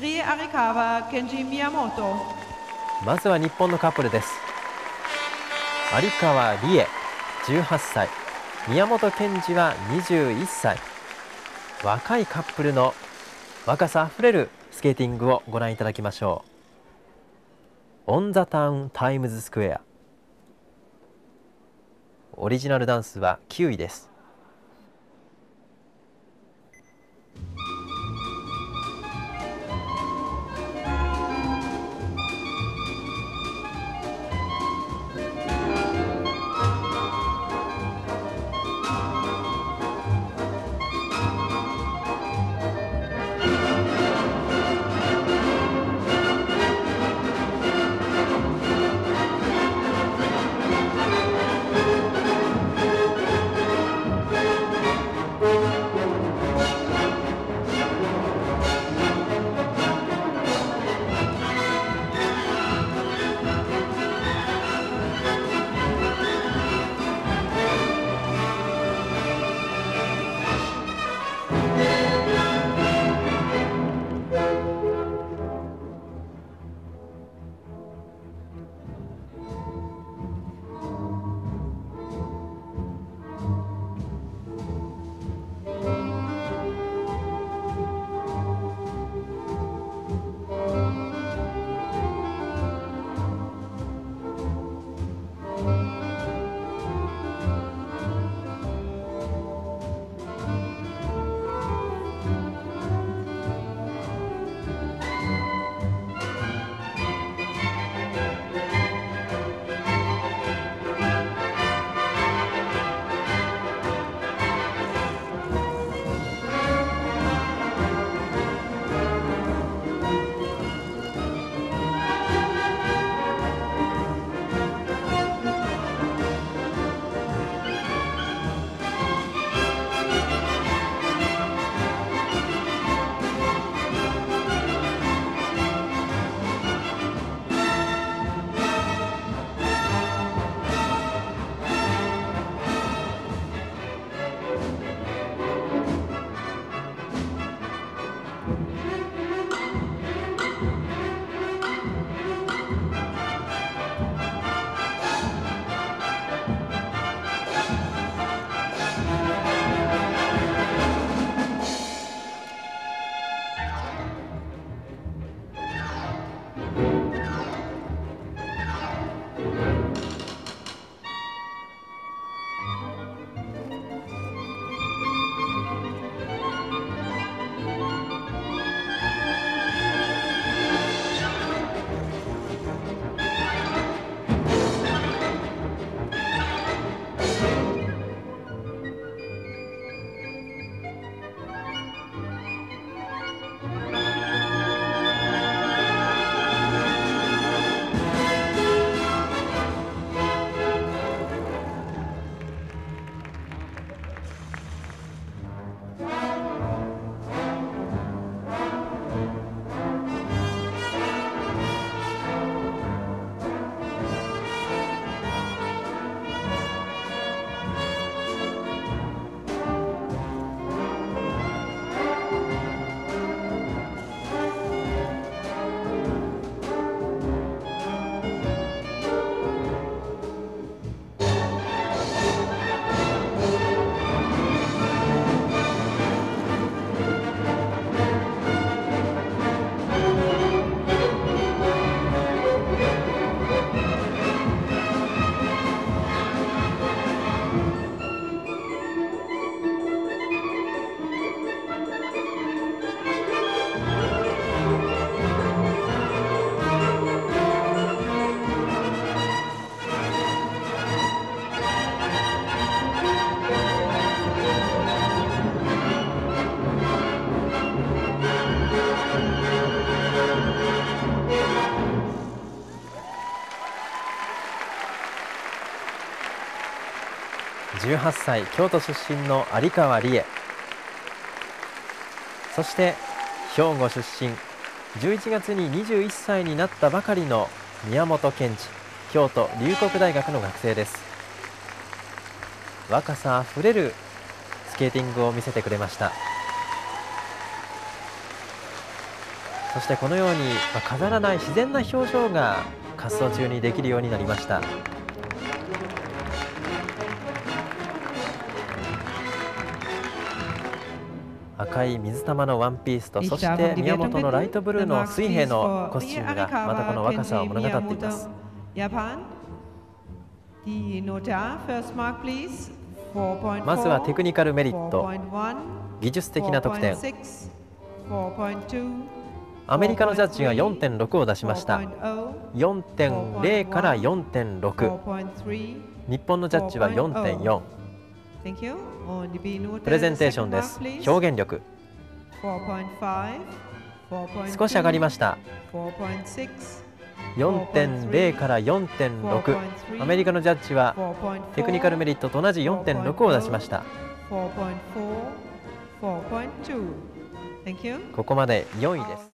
Rie Arikawa、Kenji Miyamoto。まずは日本のカップルです。有川理恵18歳、宮本賢二は21歳。若いカップルの若さあふれるスケーティングをご覧いただきましょう。オン・ザ・タウン・タイムズ・スクエア。オリジナルダンスは9位です。18歳、京都出身の有川理恵。そして兵庫出身、11月に21歳になったばかりの宮本賢二、京都龍谷大学の学生です。若さあふれるスケーティングを見せてくれました。そしてこのように飾らない自然な表情が滑走中にできるようになりました。赤い水玉のワンピースと、そして宮本のライトブルーの水平のコスチュームがまたこの若さを物語っています。まずはテクニカルメリット、技術的な得点。アメリカのジャッジが 4.6 を出しました。 4.0 から 4.6、 日本のジャッジは 4.4。プレゼンテーションです。表現力少し上がりました。 4.0 から 4.6、 アメリカのジャッジはテクニカルメリットと同じ 4.6 を出しました。ここまで4位です。